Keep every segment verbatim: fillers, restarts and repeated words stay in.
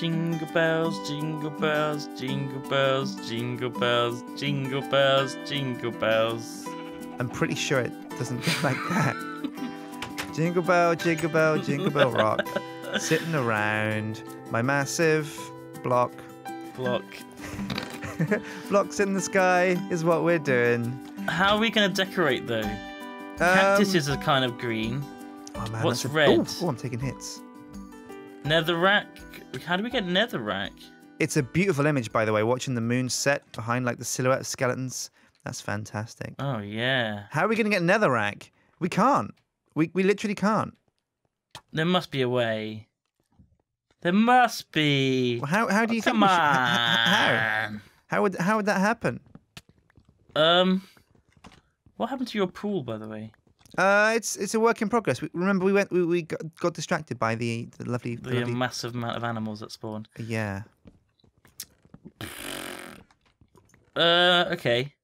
Jingle bells, jingle bells, jingle bells, jingle bells, jingle bells, jingle bells. I'm pretty sure it doesn't go like that. Jingle bell, jingle bell, jingle bell rock. Sitting around my massive block. Block. Blocks in the sky is what we're doing. How are we going to decorate though? Um, Cactuses are kind of green. Oh, man, what's red? A... Oh, I'm taking hits. Netherrack. How do we get Netherrack? It's a beautiful image, by the way, watching the moon set behind like the silhouette of skeletons. That's fantastic. Oh, yeah. How are we going to get Netherrack? We can't. We, we literally can't. There must be a way. There must be. Well, how, how do you oh, think come we should, on. How? How would, how would that happen? Um, what happened to your pool, by the way? Uh, it's it's a work in progress. We, remember, we went we, we got, got distracted by the, the lovely the, the lovely... massive amount of animals that spawned. Yeah. Uh, okay.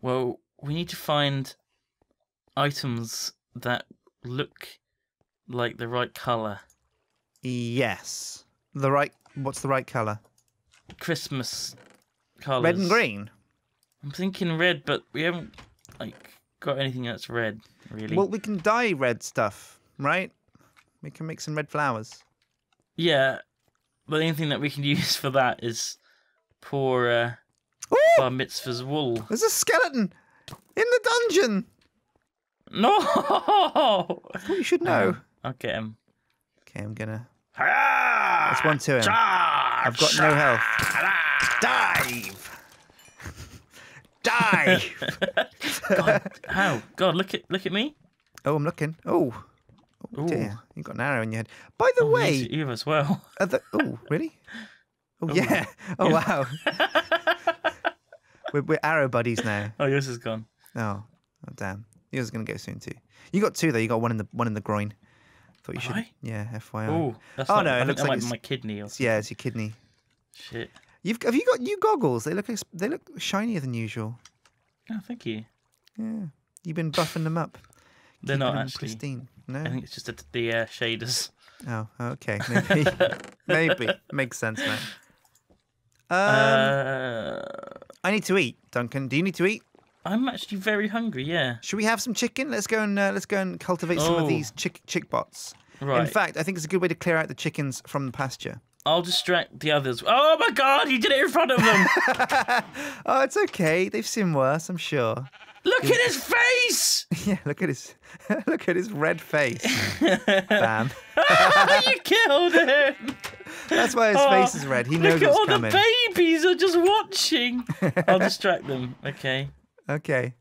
Well, we need to find items that look like the right color. Yes, the right. What's the right color? Christmas colors. Red and green. I'm thinking red, but we haven't like. Got anything that's red, really? Well, we can dye red stuff, right? We can make some red flowers. Yeah, but the only thing that we can use for that is poor uh, Bar Mitzvah's wool. There's a skeleton in the dungeon! No! I thought you should know. Um, I'll get him. Okay, I'm gonna... That's one to him. Charge! I've got no health. Dive! Die! God, how? God, look at look at me. Oh, I'm looking. Oh, oh dear. You've got an arrow in your head. By the oh, way... You as well. The, oh, really? Oh, oh yeah. No. Oh, wow. we're, we're arrow buddies now. Oh, yours is gone. Oh, oh damn. Yours is going to go soon, too. You got two, though. You got one in the one in the groin. Thought you should. I? Yeah, F Y I. Ooh, that's oh, like, no, I it looks that like it's, my kidney or something. Yeah, it's your kidney. Shit. You've, have you got new goggles? They look they look shinier than usual. Oh, thank you. Yeah, you've been buffing them up. They're Keeping not actually. Pristine. No, I think it's just a, the uh, shaders. Oh, okay, maybe, maybe makes sense, man. Um, uh, I need to eat, Duncan. Do you need to eat? I'm actually very hungry. Yeah. Should we have some chicken? Let's go and uh, let's go and cultivate oh. some of these chick chick bots. Right. In fact, I think it's a good way to clear out the chickens from the pasture. I'll distract the others. Oh my God, you did it in front of them. Oh, it's okay. They've seen worse, I'm sure. Look He's... at his face. Yeah, look at his look at his red face. Bam. Ah, you killed him. That's why his oh, face is red. He knows what's coming. Look at all the babies are just watching. I'll distract them. Okay. Okay.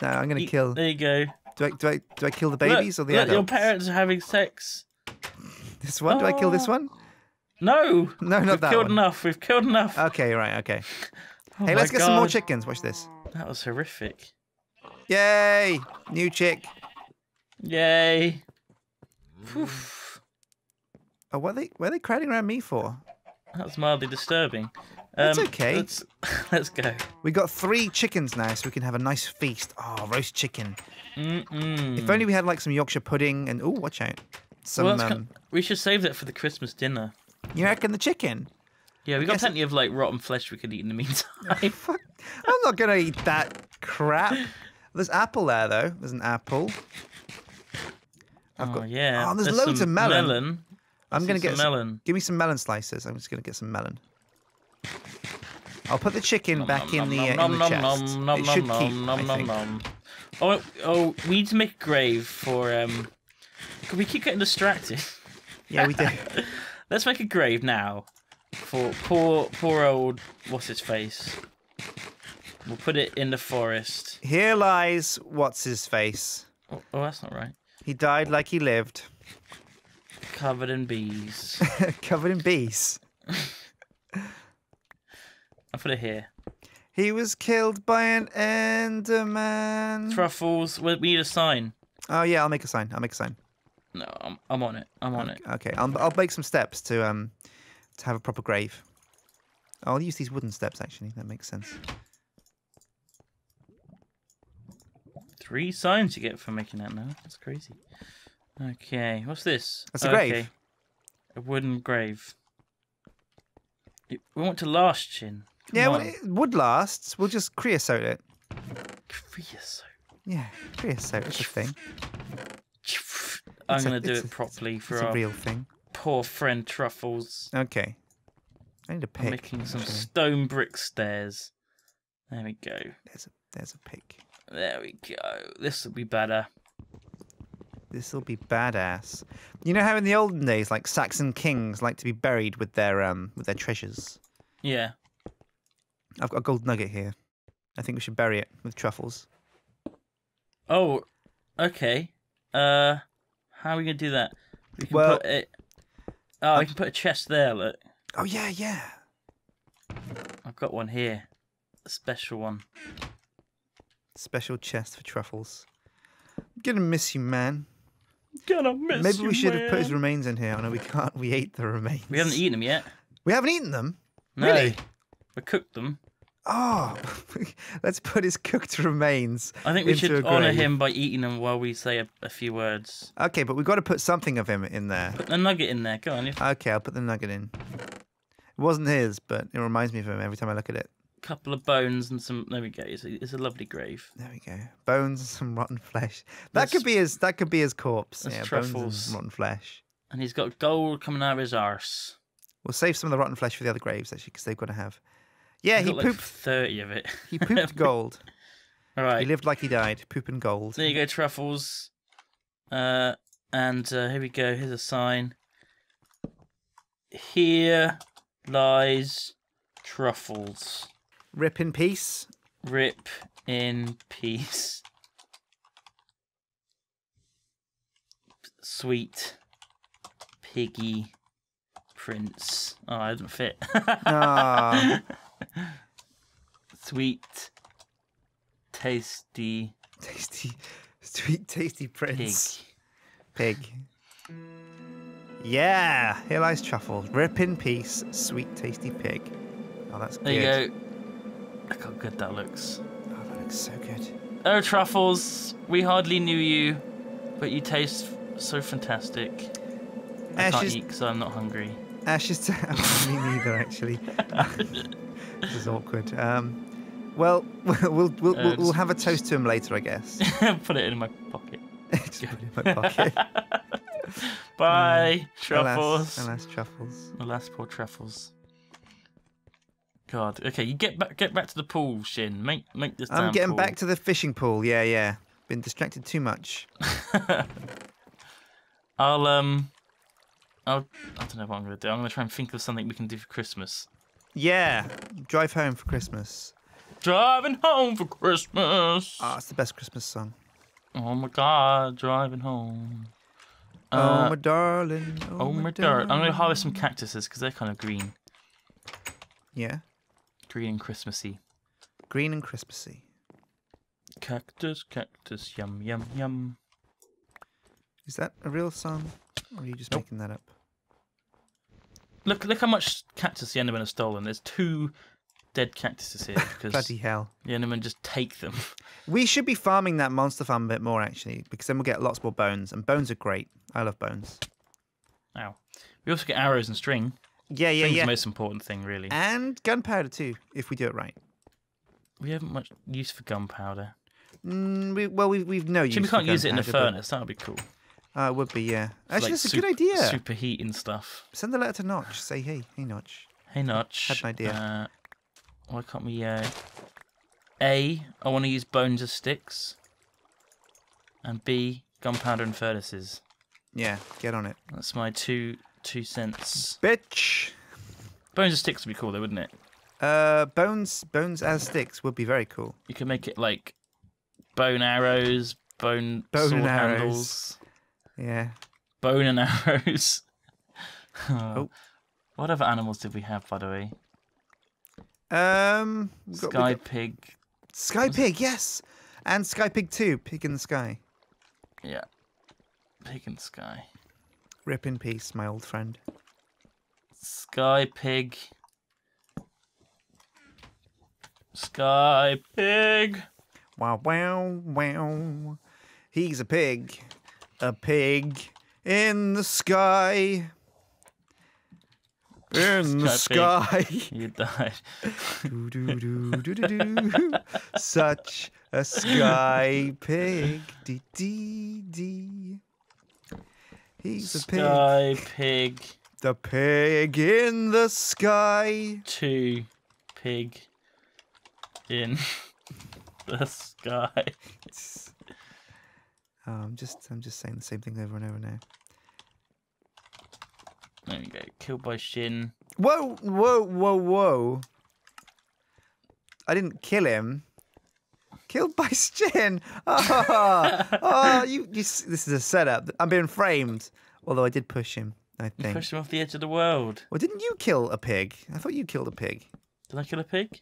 No, I'm gonna you, kill. There you go. Do I do I do I kill the babies look, or the look, adults? Your parents are having sex. This one? Oh. Do I kill this one? No! No, not We've that We've killed one. enough. We've killed enough. Okay, right, okay. Oh hey, let's God. get some more chickens. Watch this. That was horrific. Yay! New chick. Yay. Oof. Oh, what are they, what are they crowding around me for? That's mildly disturbing. Um, That's okay. Let's, let's go. We got three chickens now, so we can have a nice feast. Oh, roast chicken. Mm-mm. If only we had, like, some Yorkshire pudding and... Oh, watch out. Some. Well, um, kind of, we should save that for the Christmas dinner. You reckon the chicken? Yeah, we I got plenty it... of like rotten flesh we could eat in the meantime. I'm not gonna eat that crap. There's apple there though. There's an apple. I've oh, got. Yeah. Oh, there's, there's loads of melon. melon. I'm gonna get some melon. Give me some melon slices. I'm just gonna get some melon. I'll put the chicken nom, back nom, in the, nom, uh, in nom, the nom, chest. Nom, it nom, should nom, keep. Nom, I think. Nom. Oh, oh, we need to make a grave for. Um... We keep getting distracted. Yeah, we do. Let's make a grave now for poor, poor old what's his face. We'll put it in the forest. Here lies what's his face. Oh, oh that's not right. He died like he lived. Covered in bees. Covered in bees. I'll put it here. He was killed by an Enderman. Truffles. We need a sign. Oh yeah, I'll make a sign. I'll make a sign. No, I'm, I'm on it. I'm on okay, it. Okay, I'll, I'll make some steps to um to have a proper grave. I'll use these wooden steps actually. That makes sense. Three signs you get for making that now. That's crazy. Okay, what's this? That's a okay. grave. A wooden grave. We want to last, Sjin. Come yeah, on. Well, it wood lasts. We'll just creosote it. Creosote? Yeah, creosote is a thing. I'm going to do it properly for our real thing. Poor friend Truffles. Okay. I need a pick. I'm making some actually. stone brick stairs. There we go. There's a, there's a pick. There we go. This will be better. This will be badass. You know how in the olden days, like Saxon kings, like to be buried with their um with their treasures. Yeah. I've got a gold nugget here. I think we should bury it with Truffles. Oh, okay. Uh, how are we gonna do that? We can well, put it. Oh, I... I can put a chest there. Look. Oh yeah, yeah. I've got one here, a special one. Special chest for Truffles. I'm gonna miss you, man. Gonna miss Maybe you, Maybe we should man. have put his remains in here. Oh no, we can't. We ate the remains. We haven't eaten them yet. We haven't eaten them. No. Really? We cooked them. Oh, let's put his cooked remains. I think we into should honour him by eating them while we say a, a few words. Okay, but we've got to put something of him in there. Put the nugget in there. Go on. Okay, I'll put the nugget in. It wasn't his, but it reminds me of him every time I look at it. Couple of bones and some. There we go. It's a, it's a lovely grave. There we go. Bones and some rotten flesh. That that's, could be his. That could be his corpse. Yeah, Truffles. Bones and rotten flesh. And he's got gold coming out of his arse. We'll save some of the rotten flesh for the other graves actually, because they've got to have. Yeah, he's he got pooped like thirty of it. He pooped gold. All right. He lived like he died, pooping gold. There you go, Truffles. Uh, and uh, here we go. Here's a sign. Here lies Truffles. Rip in peace. Rip in peace. Sweet piggy prince. Oh, I didn't fit. Oh. Sweet, tasty, tasty, sweet, tasty prince. Pig. Pig. Yeah, here lies Truffles. Rip in peace, sweet, tasty pig. Oh, that's good. There you go. Look how good that looks. Oh, that looks so good. Oh, Truffles, we hardly knew you, but you taste so fantastic. I Ashes... can't eat because I'm not hungry. Ashes to ashes. Me neither, actually. This is awkward. Um, well, we'll we'll, uh, we'll have a toast to him later, I guess. Put it in my pocket. Just put it in my pocket. Bye, um, Truffles. Alas, alas, Truffles. Alas, poor Truffles. God. Okay, you get back get back to the pool, Sjin. Make make this. I'm getting pool. back to the fishing pool. Yeah, yeah. Been distracted too much. I'll um, I'll I don't know what I'm gonna do. I'm gonna try and think of something we can do for Christmas. Yeah, drive home for Christmas. Driving home for Christmas. Ah, oh, it's the best Christmas song. Oh my God, driving home. Oh uh, my darling. Oh, oh my, my darling. I'm gonna harvest some cactuses because they're kind of green. Yeah. Green and Christmassy. Green and Christmassy. Cactus, cactus, yum, yum, yum. Is that a real song, or are you just nope. making that up? Look! Look how much cactus the Enderman has stolen. There's two dead cactuses here because bloody hell, the Enderman just take them. We should be farming that monster farm a bit more actually, because then we'll get lots more bones, and bones are great. I love bones. Ow! We also get arrows and string. Yeah, yeah, String's yeah. the most important thing, really. And gunpowder too, if we do it right. We haven't much use for gunpowder. Mm, we, well, we, we've no use. So we can't for use it in a furnace. That would be cool. Uh, it would be, yeah. Actually, like that's a super, good idea. Superheat and stuff. Send a letter to Notch. Say, hey, hey, Notch. Hey, Notch. Had an idea. Uh, why can't we... Uh, A, I want to use bones as sticks. And B, gunpowder and furnaces. Yeah, get on it. That's my two two cents. Bitch! Bones as sticks would be cool, though, wouldn't it? Uh, bones, bones as sticks would be very cool. You could make it, like, bone arrows, bone, bone sword arrows. handles... Yeah. Bone and arrows. Oh. Oh. What other animals did we have, by the way? Um, we've got, sky we've got... pig. Sky pig, yes. And sky pig too. Pig in the sky. Yeah. Pig in the sky. Rip in peace, my old friend. Sky pig. Sky pig. Wow, wow, wow. He's a pig. A pig in the sky. in the sky. You died. do, do, do, do, do, do. Such a sky pig. Dee, dee, dee. He's a pig. Sky pig. The pig in the sky. Two pig in the sky. Oh, I'm just, I'm just saying the same thing over and over now. There we go. Killed by Sjin. Whoa, whoa, whoa, whoa! I didn't kill him. Killed by Sjin. Oh, oh you, you. This is a setup. I'm being framed. Although I did push him. I think. You pushed him off the edge of the world. Well, didn't you kill a pig? I thought you killed a pig. Did I kill a pig?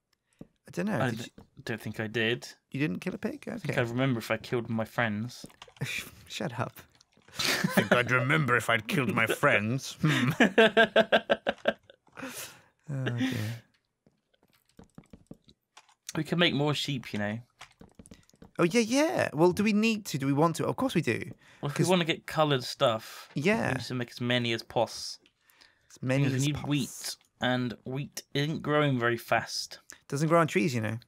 I don't know. I did don't think I did. You didn't kill a pig? Okay. I think I'd remember if I killed my friends. Shut up. I think I'd remember if I'd killed my friends. Hmm. Oh, dear. We can make more sheep, you know. Oh, yeah, yeah. Well, do we need to? Do we want to? Of course we do. Well, if we want to get coloured stuff, yeah. We need to make as many as pos. As many as we need pos. Wheat, and wheat isn't growing very fast. Doesn't grow on trees, you know.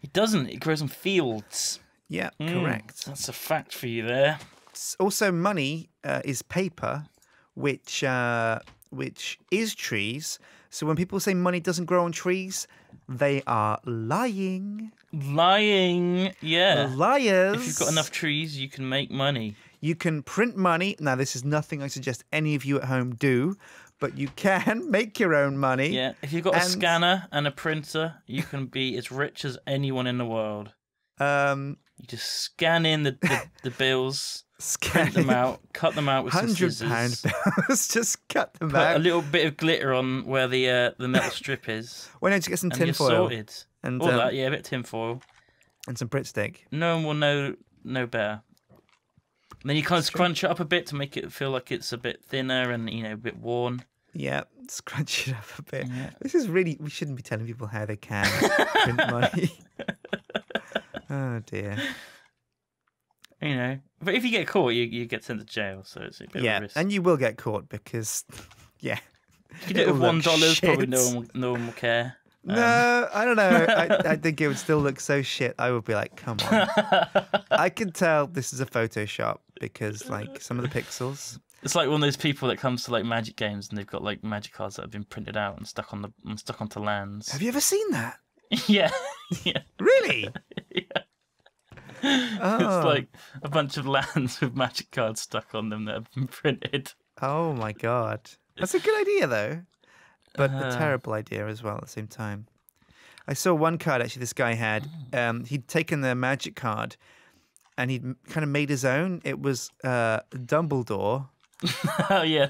It doesn't. It grows on fields. Yeah, mm, correct. That's a fact for you there. It's also, money uh, is paper, which uh, which is trees. So when people say money doesn't grow on trees, they are lying. Lying, yeah. Liars. If you've got enough trees, you can make money. You can print money. Now, this is nothing I suggest any of you at home do, but you can make your own money. Yeah, if you've got and... a scanner and a printer, you can be as rich as anyone in the world. Um, you just scan in the, the, the bills, scan print them out, cut them out with some scissors. one hundred pound bills, just cut them put out. Put a little bit of glitter on where the uh, the metal strip is. Why don't you get some tinfoil? And all um, that, yeah, a bit of tinfoil. And some Brit stick. No one will know no better. And then you kind of scrunch it up a bit to make it feel like it's a bit thinner and, you know, a bit worn. Yeah, scrunch it up a bit. Yeah. This is really... We shouldn't be telling people how they can print money. Oh, dear. You know. But if you get caught, you, you get sent to jail, so it's a bit yeah, of a risk. Yeah, and you will get caught because... Yeah. If you do it with one dollar, probably no one, no one will care. Um. No, I don't know. I, I think it would still look so shit. I would be like, come on. I can tell this is a Photoshop because, like, some of the pixels. It's like one of those people that comes to like magic games and they've got like magic cards that have been printed out and stuck on the and stuck onto lands. Have you ever seen that? Yeah. Yeah. Really? Yeah. Oh. It's like a bunch of lands with magic cards stuck on them that have been printed. Oh my god, that's a good idea though. But a terrible idea as well at the same time. I saw one card actually this guy had. Um, he'd taken the magic card and he'd kind of made his own. It was uh, Dumbledore. Oh, yeah.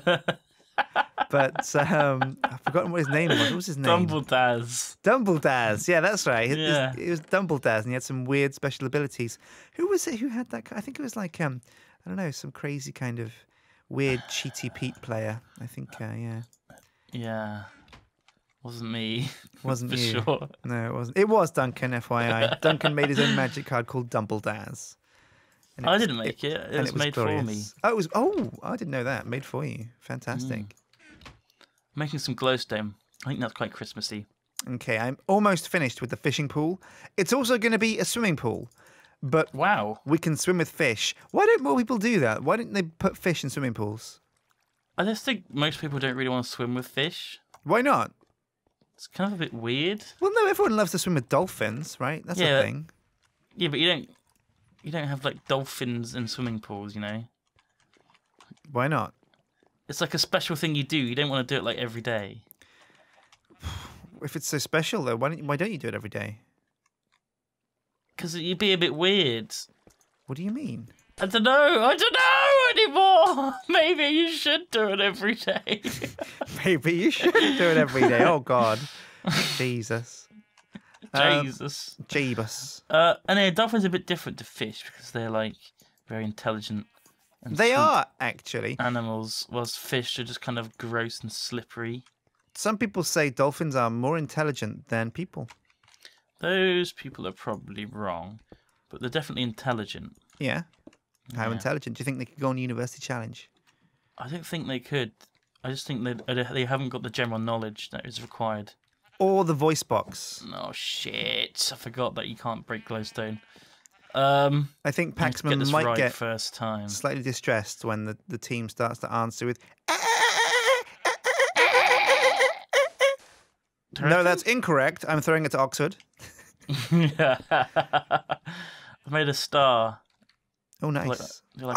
But um, I've forgotten what his name was. What was his name? Dumbledaz. Dumbledaz. Yeah, that's right. It, yeah. it was Dumbledaz and he had some weird special abilities. Who was it who had that card? I think it was like, um, I don't know, some crazy kind of weird cheaty Pete player. I think, uh, yeah. Yeah, wasn't me. Wasn't for you. Sure. No, it wasn't. It was Duncan, F Y I. Duncan made his own magic card called Dumbledaz. And I was, didn't make it. It, it, and was it was made glorious. For me. Oh, it was. Oh, I didn't know that. Made for you. Fantastic. Mm. Making some glowstone. I think that's quite Christmassy. Okay, I'm almost finished with the fishing pool. It's also going to be a swimming pool. But wow, we can swim with fish. Why don't more people do that? Why don't they put fish in swimming pools? I just think most people don't really want to swim with fish. Why not? It's kind of a bit weird. Well, no, everyone loves to swim with dolphins, right? That's yeah, a thing. Yeah, but you don't, you don't have like dolphins in swimming pools, you know. Why not? It's like a special thing you do. You don't want to do it like every day. If it's so special, though, why don't why don't you do it every day? Because you'd be a bit weird. What do you mean? I don't know. I don't know anymore. Maybe you should do it every day. Maybe you should do it every day. Oh, God. Jesus. Jesus. Um, Jeebus. Uh, and yeah, dolphins are a bit different to fish because they're, like, very intelligent. And they are, actually. Animals, whilst fish are just kind of gross and slippery. Some people say dolphins are more intelligent than people. Those people are probably wrong, but they're definitely intelligent. Yeah. How yeah. intelligent? Do you think they could go on a university challenge? I don't think they could. I just think they they haven't got the general knowledge that is required. Or the voice box. Oh shit! I forgot that you can't break glowstone. Um, I think Paxman get might right get first time. Slightly distressed when the, the team starts to answer with. No, that's incorrect. I'm throwing it to Oxford. Yeah. I made a star. Oh, nice. Like,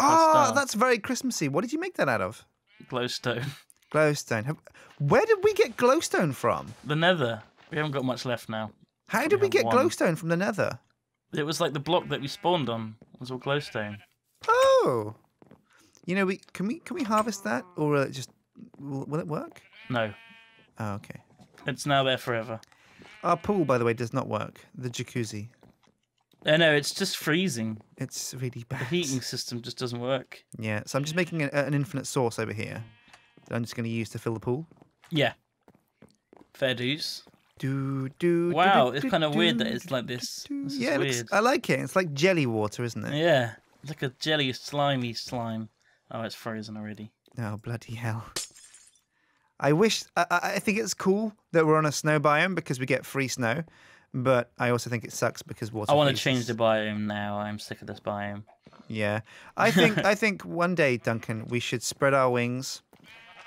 like oh, star. That's very Christmassy. What did you make that out of? Glowstone. Glowstone. Where did we get glowstone from? The Nether. We haven't got much left now. How we did we get one. glowstone from the Nether? It was like the block that we spawned on. It was all glowstone. Oh. You know, we can we can we harvest that or uh, just will, will it work? No. Oh, okay. It's now there forever. Our pool, by the way, does not work. The jacuzzi. I know, it's just freezing. It's really bad. The heating system just doesn't work. Yeah, so I'm just making a, an infinite sauce over here that I'm just going to use to fill the pool. Yeah. Fair dues. Do, do, wow, do, do, it's kind of do, weird that it's like this. Do, do, this is yeah, weird. It looks, I like it. It's like jelly water, isn't it? Yeah, it's like a jelly, slimy slime. Oh, it's frozen already. Oh, bloody hell. I wish, I, I think it's cool that we're on a snow biome because we get free snow, but I also think it sucks because water. I want to change the biome now. I'm sick of this biome. Yeah. I think I think one day, Duncan, we should spread our wings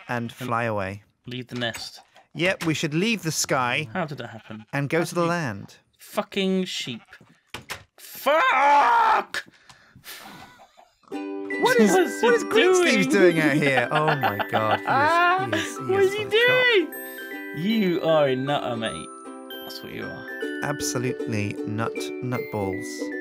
and fly away. Leave the nest. Yep, we should leave the sky. How did that happen? And go That's to the land. Fucking sheep. Fuck! What is What's what is Green doing? Steve's doing out here? Oh my god! He is, he is, he what is, is he doing? Shot. You are a nutter, mate. That's what you are. Absolutely nut nutballs.